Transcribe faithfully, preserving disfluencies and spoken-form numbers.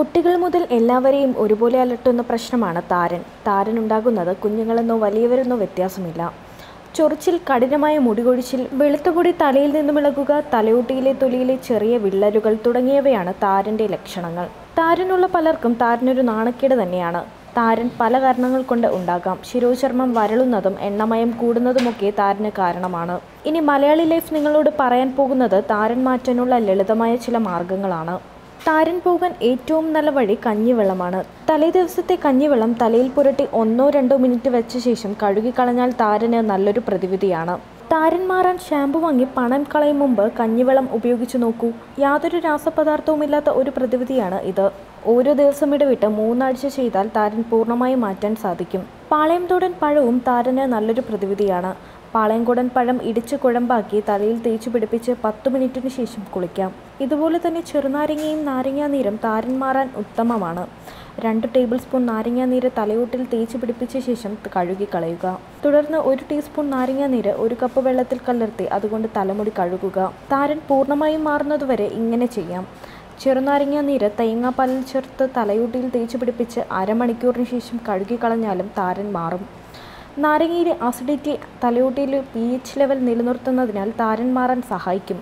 കുട്ടികൾ മുതൽ എല്ലാവരെയും ഒരുപോലെ അലട്ടുന്ന പ്രശ്നമാണ് താരൻ. താരൻ ഉണ്ടാകുന്നത് കുഞ്ഞുങ്ങളെന്നോ വലിയവരെന്നോ വ്യത്യാസമില്ല. ചൊറിച്ചിൽ, കഠിനമായ മുടികൊഴിച്ചിൽ, വെളുത്തുപൊടി തലയിൽ നിന്നും ഇളകുക, തലയോട്ടിയിലെ തൊലിയിലെ ചെറിയ വിള്ളലുകൾ തുടങ്ങിയവയാണ് താരൻ്റെ ലക്ഷണങ്ങൾ. താരനുള്ള പലർക്കും താരനൊരു നാണക്കേട് തന്നെയാണ്. താരൻ പല കാരണങ്ങൾ കൊണ്ട് ഉണ്ടാകാം. ശിരോചർമ്മം വരളുന്നതും എണ്ണമയം കൂടുന്നതുമൊക്കെ താരന് കാരണമാണ്. ഇനി മലയാളി ലൈഫ് നിങ്ങളോട് പറയാൻ പോകുന്നത് താരൻ മാറ്റാനുള്ള ലളിതമായ ചില മാർഗങ്ങളാണ്. താരൻ പോകാൻ ഏറ്റവും നല്ല വഴി കഞ്ഞിവെള്ളമാണ്. തലേ ദിവസത്തെ കഞ്ഞിവെള്ളം തലയിൽ പുരട്ടി ഒന്നോ രണ്ടോ മിനിറ്റ് വെച്ച ശേഷം കഴുകിക്കളഞ്ഞാൽ താരന് നല്ലൊരു പ്രതിവിധിയാണ്. താരൻ മാറാൻ ഷാമ്പു വാങ്ങി പണം കളയും മുമ്പ് കഞ്ഞിവെള്ളം ഉപയോഗിച്ചു നോക്കൂ. യാതൊരു രാസപദാർത്ഥവുമില്ലാത്ത ഒരു പ്രതിവിധിയാണ് ഇത്. ഓരോ ദിവസം ഇടവിട്ട് മൂന്നാഴ്ച ചെയ്താൽ താരൻ പൂർണ്ണമായി മാറ്റാൻ സാധിക്കും. പാളയംതോടൻ പഴവും താരന് നല്ലൊരു പ്രതിവിധിയാണ്. പാളയംകൂടൻ പഴം ഇടിച്ച് കുഴമ്പാക്കി തലയിൽ തേച്ചു പിടിപ്പിച്ച് പത്തു മിനിറ്റിന് ശേഷം കുളിക്കാം. ഇതുപോലെ തന്നെ ചെറുനാരങ്ങയും നാരങ്ങാനീരും താരൻ മാറാൻ ഉത്തമമാണ്. രണ്ട് ടേബിൾ സ്പൂൺ നാരങ്ങാനീര് തലയോട്ടിൽ തേച്ച് പിടിപ്പിച്ച ശേഷം കഴുകി കളയുക. തുടർന്ന് ഒരു ടീസ്പൂൺ നാരങ്ങാനീര് ഒരു കപ്പ് വെള്ളത്തിൽ കലർത്തി അതുകൊണ്ട് തലമുടി കഴുകുക. താരൻ പൂർണ്ണമായും മാറുന്നതുവരെ ഇങ്ങനെ ചെയ്യാം. ചെറുനാരങ്ങാനീര് തേങ്ങാപ്പാലിൽ ചേർത്ത് തലയോട്ടിയിൽ തേച്ച് പിടിപ്പിച്ച് അരമണിക്കൂറിന് ശേഷം കഴുകി കളഞ്ഞാലും താരൻ മാറും. നാരങ്ങയിലെ ആസിഡിറ്റി തലയോട്ടിയിലെ പി എച്ച് ലെവൽ നിലനിർത്തുന്നതിനാൽ താരൻ മാറാൻ സഹായിക്കും.